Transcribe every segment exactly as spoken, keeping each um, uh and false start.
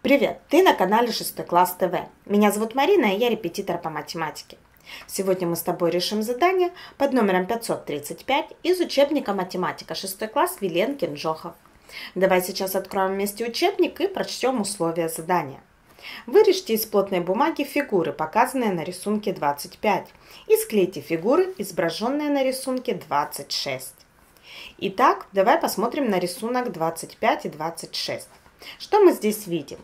Привет, ты на канале шесть класс тэ вэ. Меня зовут Марина, и я репетитор по математике. Сегодня мы с тобой решим задание под номером пятьсот тридцать пять из учебника математика шестой класс Виленкин, Жохов. Давай сейчас откроем вместе учебник и прочтем условия задания. Вырежьте из плотной бумаги фигуры, показанные на рисунке двадцать пять, и склейте фигуры, изображенные на рисунке двадцать шесть. Итак, давай посмотрим на рисунок двадцать пять и двадцать шесть. Что мы здесь видим?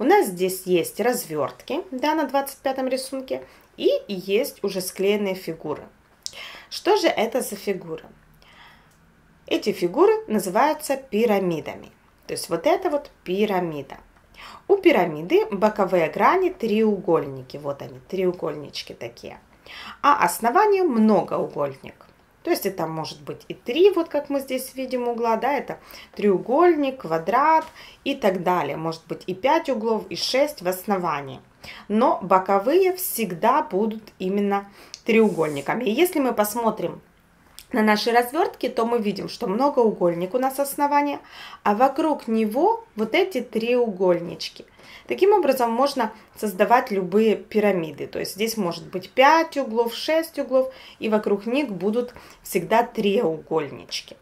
У нас здесь есть развертки, да, на двадцать пятом рисунке, и есть уже склеенные фигуры. Что же это за фигуры? Эти фигуры называются пирамидами. То есть вот это вот пирамида. У пирамиды боковые грани треугольники. Вот они, треугольнички такие. А основание многоугольник. То есть это может быть и три, вот как мы здесь видим угла, да, это треугольник, квадрат и так далее. Может быть и пять углов, и шесть в основании. Но боковые всегда будут именно треугольниками. И если мы посмотрим на наши развертки, то мы видим, что многоугольник у нас основание, а вокруг него вот эти треугольнички. Таким образом можно создавать любые пирамиды. То есть здесь может быть пять углов, шесть углов, и вокруг них будут всегда треугольнички.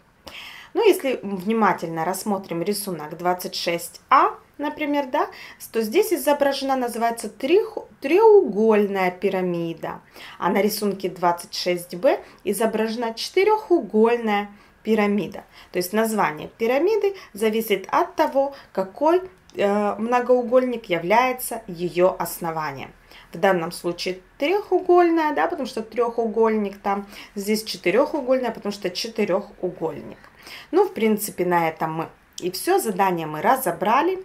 Но если внимательно рассмотрим рисунок двадцать шесть а, например, да, то здесь изображена, называется, треугольная пирамида. А на рисунке двадцать шесть бэ изображена четырехугольная пирамида. То есть название пирамиды зависит от того, какой многоугольник является ее основанием. В данном случае трехугольная, да, потому что трехугольник там, здесь четырехугольная, потому что четырехугольник. Ну, в принципе, на этом мы и все. Задание мы разобрали.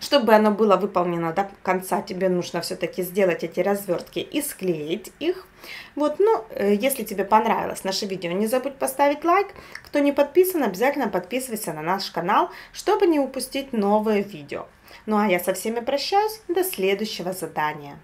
Чтобы оно было выполнено до конца, тебе нужно все-таки сделать эти развертки и склеить их. Вот, ну, если тебе понравилось наше видео, не забудь поставить лайк. Кто не подписан, обязательно подписывайся на наш канал, чтобы не упустить новые видео. Ну, а я со всеми прощаюсь. До следующего задания.